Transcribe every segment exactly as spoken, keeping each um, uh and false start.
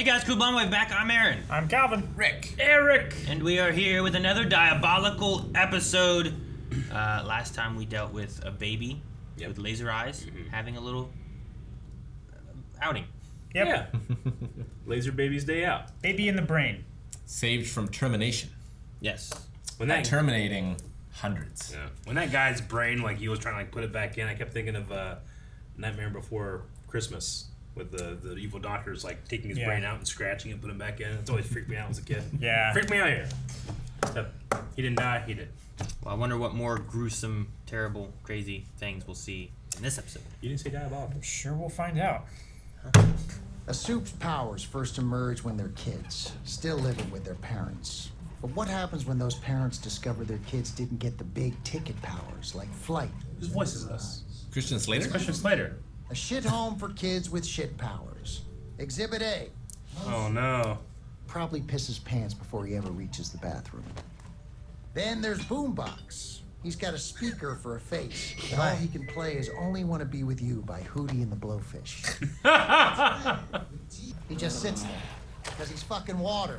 Hey guys, Cool Blonde Wave back. I'm Aaron. I'm Calvin. Rick. Eric. And we are here with another diabolical episode. Uh, last time we dealt with a baby yep. with laser eyes mm-hmm. having a little uh, outing. Yep. Yeah. Laser baby's day out. Baby in the brain. Saved from termination. Yes. When that terminating hundreds. Yeah. When that guy's brain, like he was trying to like put it back in, I kept thinking of uh, Nightmare Before Christmas. With the, the evil doctors like taking his yeah. brain out and scratching it and putting it back in. It's always freaked me out as a kid. Yeah. Freaked me out here. Except he didn't die, he did. Well, I wonder what more gruesome, terrible, crazy things we'll see in this episode. You didn't say diabolical. I'm sure we'll find out. Huh? A soup's powers first emerge when they're kids, still living with their parents. But what happens when those parents discover their kids didn't get the big ticket powers, like flight? Whose voice is this? Christian Slater? It's Christian Slater. A shit home for kids with shit powers. Exhibit A. Oh no. Probably pisses pants before he ever reaches the bathroom. Then there's Boombox. He's got a speaker for a face. And all he can play is Only Want to Be With You by Hootie and the Blowfish. He just sits there because he's fucking water.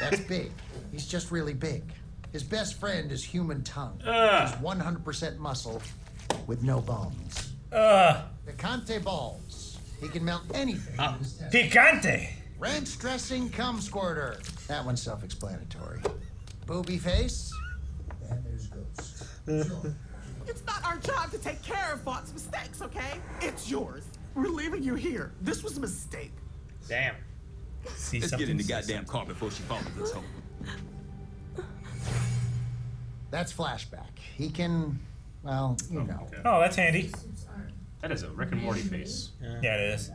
That's big. He's just really big. His best friend is human tongue. Uh. He's one hundred percent muscle with no bones. Uh. Picante balls. He can melt anything. Uh, picante. Ranch dressing cum squirter. That one's self-explanatory. Booby face. And there's ghosts. Sure. It's not our job to take care of Vaught's mistakes, okay? It's yours. We're leaving you here. This was a mistake. Damn. See, let's get in the goddamn car before she follows us home. That's flashback. He can, well, you oh, know. Okay. Oh, that's handy. That is a Rick and Morty face. Yeah. Yeah, it is.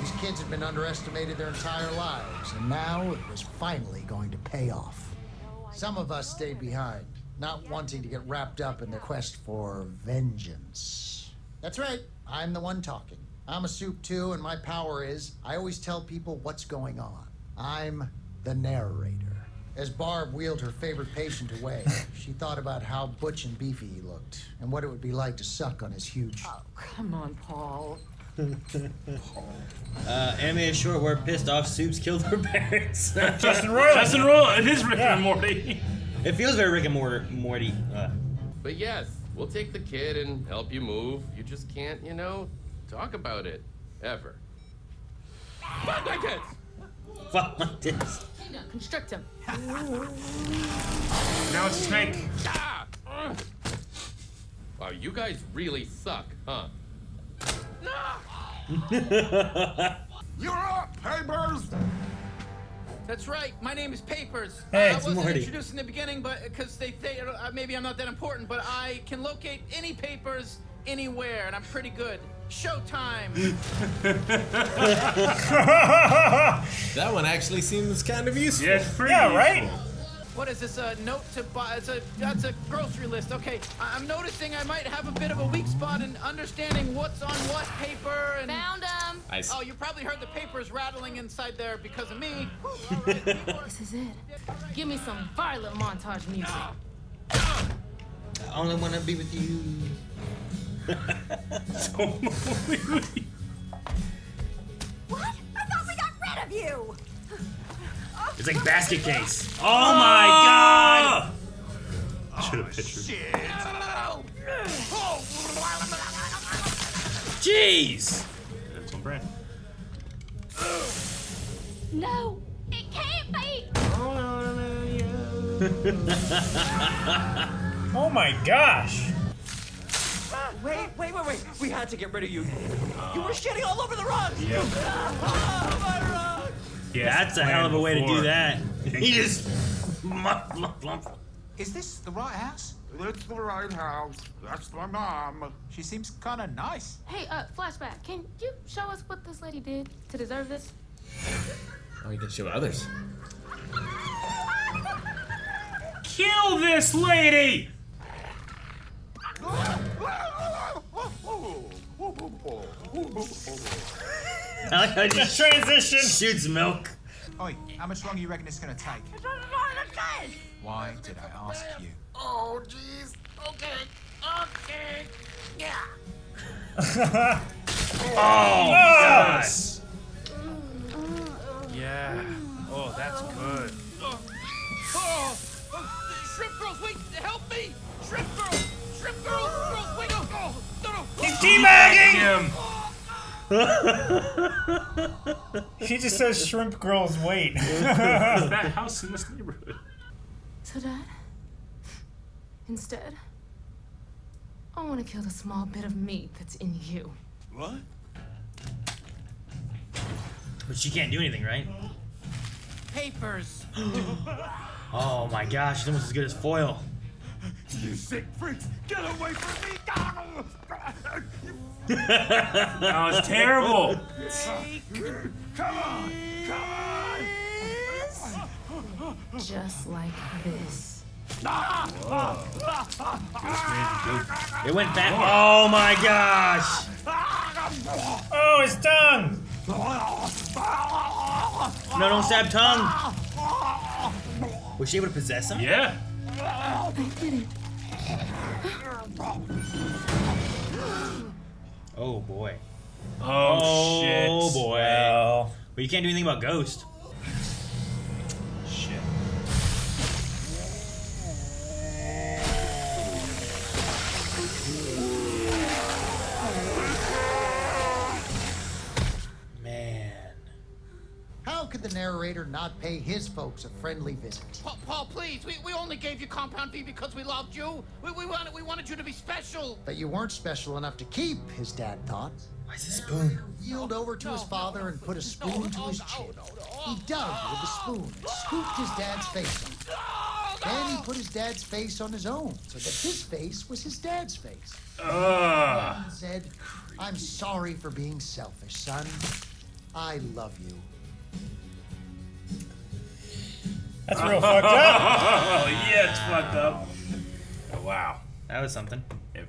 These kids have been underestimated their entire lives, and now it was finally going to pay off. Some of us stayed behind, not wanting to get wrapped up in the quest for vengeance. That's right, I'm the one talking. I'm a soup too, and my power is, I always tell people what's going on. I'm the narrator. As Barb wheeled her favorite patient away, she thought about how butch and beefy he looked and what it would be like to suck on his huge... Oh, come on, Paul. Paul. Uh, Anime is short, we're pissed off, Soups killed her parents. Justin Roiland. Justin Roiland. It is Rick yeah. and Morty. It feels very Rick and Mor Morty. Uh. But yes, we'll take the kid and help you move. You just can't, you know, talk about it. Ever. Fuck my kids! Fuck my kids. Constrict him. Now it's a snake. Ah! Wow, you guys really suck, huh? You're up, Papers! That's right, my name is Papers. Hey, uh, I wasn't Morty. introduced in the beginning, but because they, they uh, maybe I'm not that important, but I can locate any papers anywhere, and I'm pretty good. Showtime! That one actually seems kind of useful. Yeah, it's pretty yeah right? Useful. What is this, a note to buy? It's a, that's a grocery list. Okay, I'm noticing I might have a bit of a weak spot in understanding what's on what paper. And... Found them! Oh, you probably heard the papers rattling inside there because of me. This is it. Give me some violent montage music. I only want to be with you. So what? I thought we got rid of you. It's like basket case. Oh, oh my god! Oh, should have pictured. Shit. Jeez. That's on brand. No, it can't be. Oh my gosh. Wait, wait, wait, wait. We had to get rid of you. Uh, you were shitting all over the rugs. Yep. Ah, my rug. Yeah, that's a hell of a way before. to do that. He just... Is this the right house? It's the right house. That's my mom. She seems kind of nice. Hey, uh, flashback. Can you show us what this lady did to deserve this? Oh, you can show others. Kill this lady! I like how just transition shoots milk. Oi, how much longer you reckon it's gonna take? It doesn't matter the case. Why did I ask you? Oh jeez. Okay. Okay. Yeah. Oh, oh gosh. Yeah. Oh, that's good. Oh. Oh. Oh. Shrimp girls, wait, help me! Shrimp girls! Shrimp girls! Girls, wait, no, no, no, no. He's teabagging him! She just says shrimp girls wait. Is that house in this neighborhood? So Dad, instead, I want to kill the small bit of meat that's in you. What? But she can't do anything, right? Papers. Oh my gosh, she's almost as good as foil. You sick freaks, get away from me, Donald! That was terrible. Come on, come on! Just like this. It went back. Oh my gosh! Oh, his tongue! No, don't stab tongue. Was she able to possess him? Yeah. I did it. Oh boy. Oh, oh shit. Oh boy. Well, but you can't do anything about Ghost. Shit. Man. How could the narrator not pay his folks a friendly visit? Paul, Paul please. We, we only gave you compound fee because we loved you. We, we wanted we wanted you to be special. But you weren't special enough to keep, his dad thought. Why is this spoon? Yield over to no, his father no, and put a spoon no, to his no, chin. No, no, no. He dug with the spoon, and scooped his dad's face on. No, no. Then he put his dad's face on his own, so that his face was his dad's face. Uh, and said, I'm sorry for being selfish, son. I love you. That's real fucked up. Oh, yeah, it's fucked up. Oh, wow. That was something. It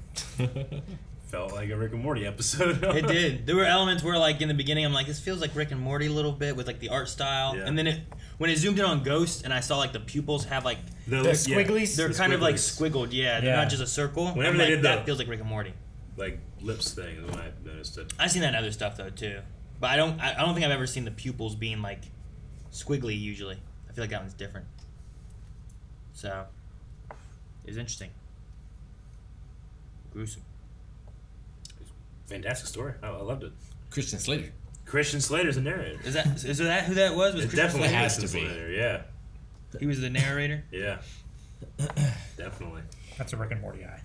felt like a Rick and Morty episode. It did. There were elements where, like, in the beginning, I'm like, this feels like Rick and Morty a little bit with, like, the art style. Yeah. And then it, when it zoomed in on Ghost and I saw, like, the pupils have, like, the, the squigglies. They're the kind squigglies. of, like, squiggled. Yeah, they're yeah. not just a circle. Whenever I'm they like, did that, the, feels like Rick and Morty. Like, lips thing is when I noticed it. I've seen that in other stuff, though, too. But I don't, I, I don't think I've ever seen the pupils being, like, squiggly, usually. I feel like that one's different. So, it was interesting. Gruesome. It was a fantastic story. I, I loved it. Christian Slater. Christian Slater's a narrator. Is that is that who that was? was it Christian definitely Slater? has to Slater, be. Slater, yeah. He was the narrator? Yeah. Definitely. That's a Rick and Morty guy.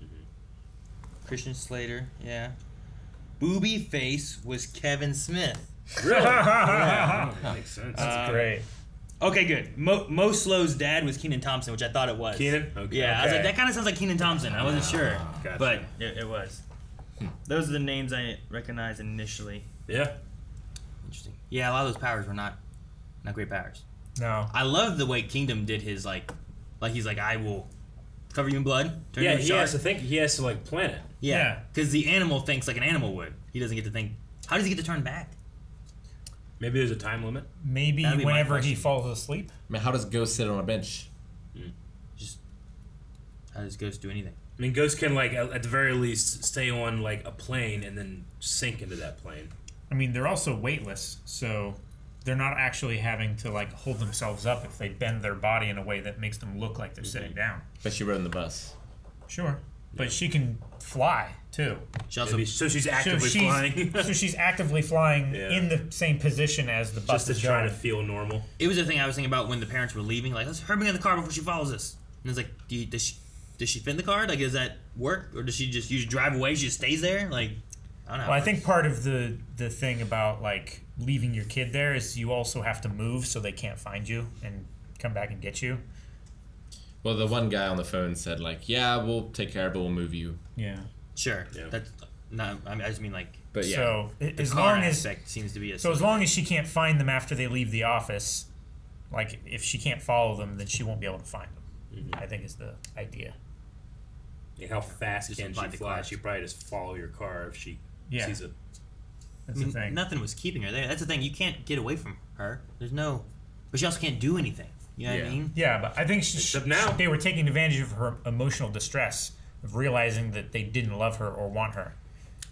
Mm-hmm. Christian Slater, yeah. Booby Face was Kevin Smith. Really? Yeah, that makes sense. That's um, great. Okay, good. Mo, Mo Slow's dad was Kenan Thompson, which I thought it was. Kenan? Okay. Yeah, okay. I was like, that kind of sounds like Kenan Thompson. I wasn't sure, gotcha. But it, it was. Hmm. Those are the names I recognized initially. Yeah. Interesting. Yeah, a lot of those powers were not, not great powers. No. I love the way Kingdom did his like, like he's like, I will cover you in blood. Turn yeah, you he shark. has to think. He has to like plan it. Yeah. Because yeah. the animal thinks like an animal would. He doesn't get to think. How does he get to turn back? Maybe there's a time limit. Maybe whenever he falls asleep. I mean, how does Ghost sit on a bench? Mm. Just how does Ghost do anything? I mean, Ghost can like at the very least stay on like a plane and then sink into that plane. I mean, they're also weightless, so they're not actually having to like hold themselves up if they bend their body in a way that makes them look like they're mm-hmm. sitting down. But she rode in the bus. Sure, but yeah. she can fly. Too. She also, Maybe, so she's actively so she's, flying. so she's actively flying yeah. in the same position as the bus. Just to try to feel normal. It was the thing I was thinking about when the parents were leaving. Like, let's hurry me in the car before she follows us. And it's like, do you, does she does she fit in the car? Like, does that work, or does she just you just drive away? She just stays there. Like, I don't know. Well, I think part of the the thing about like leaving your kid there is you also have to move so they can't find you and come back and get you. Well, the one guy on the phone said like, yeah, we'll take care of it. We'll move you. Yeah. Sure. Yeah. That's not. I, mean, I just mean like. But yeah. So as long as seems to be a so as long as she can't find them after they leave the office, like if she can't follow them, then she won't be able to find them. Mm-hmm. I think is the idea. Yeah, how fast just can she fly? She probably just follow your car if she yeah. sees it. That's I mean, the thing. Nothing was keeping her there. That's the thing. You can't get away from her. There's no. But she also can't do anything. You know yeah. what I mean? Yeah, but I think she, Except now. they were taking advantage of her emotional distress. Of realizing that they didn't love her or want her.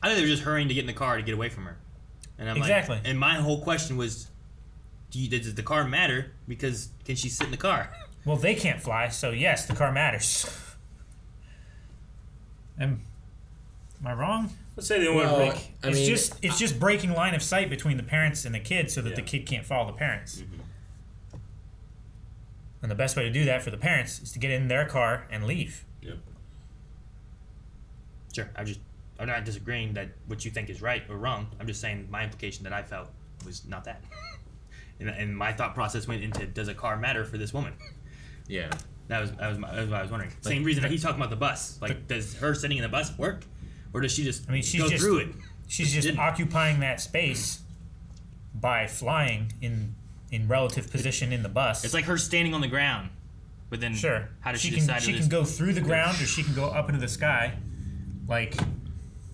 I think they were just hurrying to get in the car to get away from her. And I'm exactly. Like, and my whole question was, do you, does the car matter? Because can she sit in the car? Well, they can't fly, so yes, the car matters. Am, am I wrong? Let's say they only well, break. I it's mean, just it's just breaking line of sight between the parents and the kid, so that yeah. the kid can't follow the parents. Mm-hmm. And the best way to do that for the parents is to get in their car and leave. Yep. Sure. I just I'm not disagreeing that what you think is right or wrong. I'm just saying my implication that I felt was not that. and, and my thought process went into, does a car matter for this woman? Yeah. That was that was, my, that was what I was wondering. Like, same reason that he's talking about the bus. Like, the, does her sitting in the bus work, or does she just I mean, she's go just, through it? She's just Didn't. occupying that space by flying in. in relative position in the bus. It's like her standing on the ground, but then sure. how does she, she can, decide? She can go through the ground, or she can go up into the sky. Like,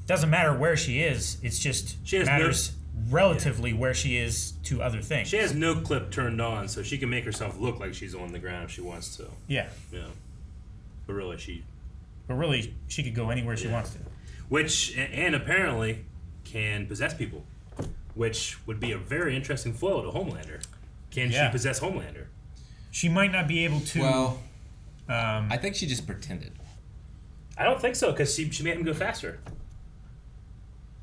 doesn't matter where she is. It's just she has matters no, relatively yeah. where she is to other things. She has no clip turned on, so she can make herself look like she's on the ground if she wants to. Yeah. Yeah. But really, she. But really, she could go anywhere yeah. she wants to. Which and apparently can possess people, which would be a very interesting foil to Homelander. Can yeah. she possess Homelander? She might not be able to. Well, um, I think she just pretended. I don't think so, because she, she made him go faster.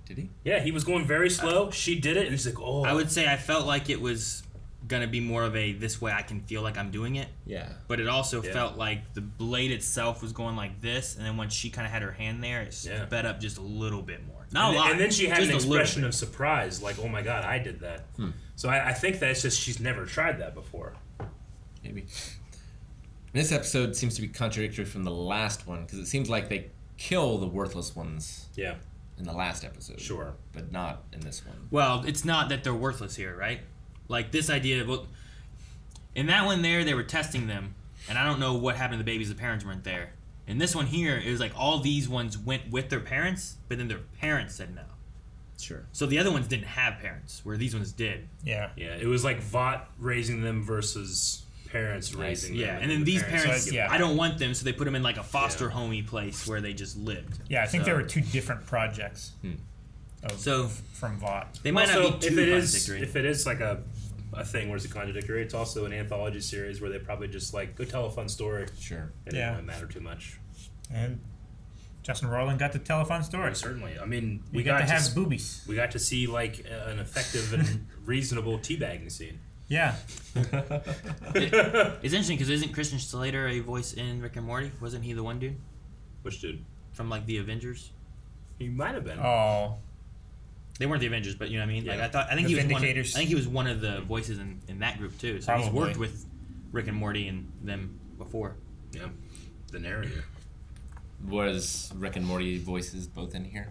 Did he? Yeah, he was going very slow. I, she did it, and she's like, oh. I would say I felt like it was going to be more of a, this way I can feel like I'm doing it. Yeah. But it also yeah. felt like the blade itself was going like this, and then when she kind of had her hand there, it yeah. sped up just a little bit more. Not and a lot. And then she had just an expression of surprise, like, oh my God, I did that. Hmm. So I, I think that it's just she's never tried that before. Maybe. This episode seems to be contradictory from the last one, because it seems like they kill the worthless ones yeah. in the last episode. Sure. But not in this one. Well, it's not that they're worthless here, right? Like, this idea of... Well, in that one there, they were testing them, and I don't know what happened to the babies. The parents weren't there. And this one here, it was like all these ones went with their parents, but then their parents said no. Sure. So the other ones didn't have parents, where these ones did. Yeah. Yeah, it was like Vought raising them versus parents raising yeah. them. Yeah, and then the these parents, parents so I, yeah. I don't want them, so they put them in like a foster yeah. homey place where they just lived. Yeah, I think so. There were two different projects hmm. of, so, from Vought. They might also, not be too if it contradictory. Is, if it is like a, a thing where it's a contradictory, it's also an anthology series where they probably just like, go tell a fun story. Sure. It yeah. doesn't really matter too much. And... Justin Roiland got to tell a fun story. Oh, certainly. I mean, we got, got to have to, boobies. We got to see, like, uh, an effective and reasonable teabagging scene. Yeah. it, it's interesting, because isn't Christian Slater a voice in Rick and Morty? Wasn't he the one dude? Which dude? From, like, the Avengers? He might have been. Oh. They weren't the Avengers, but you know what I mean? Yeah. Like, I thought, I think the he was one of, I think he was one of the voices in, in that group, too. So Probably. he's worked with Rick and Morty and them before. Yeah. The narrator. Was Rick and Morty voices both in here?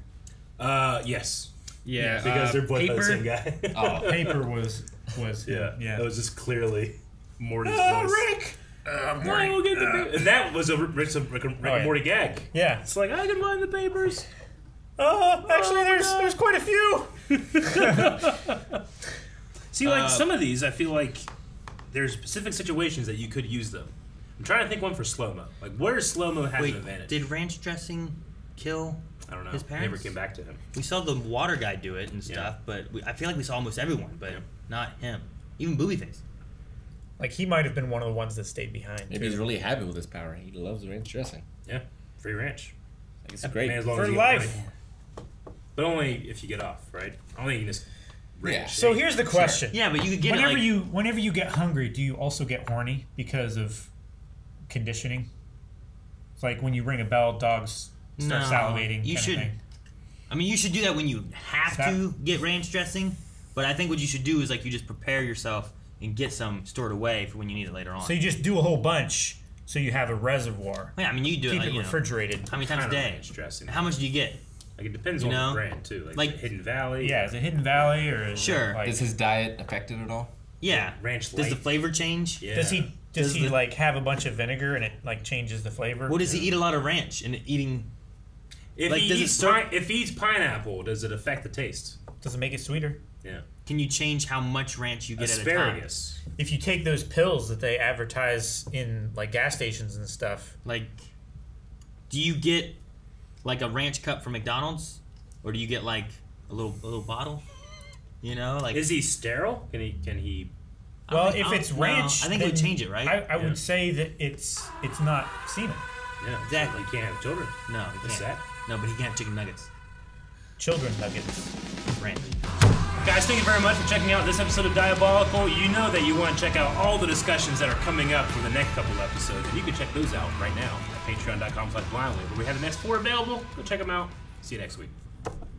Uh, yes. Yeah, because uh, they're both the same guy. Oh, Paper was was yeah. yeah. That was just clearly Morty's uh, voice. Rick. Uh, Morty. No, we'll get the uh, and that was a Rick's a Rick, Rick oh, yeah. and Morty gag. Yeah, it's like I can find the papers. Uh, actually, oh, there's no. there's quite a few. See, like uh, some of these, I feel like there's specific situations that you could use them. I'm trying to think one for slow-mo. Like, where does slow-mo have Wait, an advantage? Did ranch dressing kill I don't know. his parents? Never came back to him. We saw the water guy do it and stuff, yeah. but we, I feel like we saw almost everyone, but yeah. not him. Even Boobyface. Like, he might have been one of the ones that stayed behind. Maybe too. He's really happy with his power. He loves ranch dressing. Yeah, free ranch. Like, it's That's great. Man, as long for as life. But only if you get off, right? Only you can just ranch. Yeah. So here's the question. Sure. Yeah, but you could get whenever it, like, you Whenever you get hungry, do you also get horny because of... conditioning? It's like when you ring a bell, dogs start no, salivating. You should. I mean, you should do that when you have Stop. to get ranch dressing. But I think what you should do is like you just prepare yourself and get some stored away for when you need it later on. So you just do a whole bunch, so you have a reservoir. Yeah, I mean, you do keep it, like, it you know, refrigerated. How many times a day? Dressing. How much do you get? Like it depends you on know? the brand too. Like, like is it Hidden Valley. Yeah, is it Hidden Valley or is sure? Like, is his diet affected at all? Yeah. Like ranch. Light. Does the flavor change? Yeah. Does he? Does, Does he, the, like, have a bunch of vinegar and it, like, changes the flavor? Well, does he eat a lot of ranch and eating... If, like, he does eats it start, pine, if he eats pineapple, does it affect the taste? Does it make it sweeter? Yeah. Can you change how much ranch you get Asparagus. at a time? If you take those pills that they advertise in, like, gas stations and stuff... Like, do you get, like, a ranch cup from McDonald's? Or do you get, like, a little a little bottle? You know, like... Is he sterile? Can he... Can he Well, think, if it's ranch, no, I think it would change it, right? I, I yeah. would say that it's it's not semen. Yeah, exactly. You can't have children. No, he can't. That? No, but he can have chicken nuggets. Children nuggets. Ranch. Guys, thank you very much for checking out this episode of Diabolical. You know that you want to check out all the discussions that are coming up for the next couple episodes, and you can check those out right now at patreon dot com slash blindly, where we have the next four available. Go check them out. See you next week.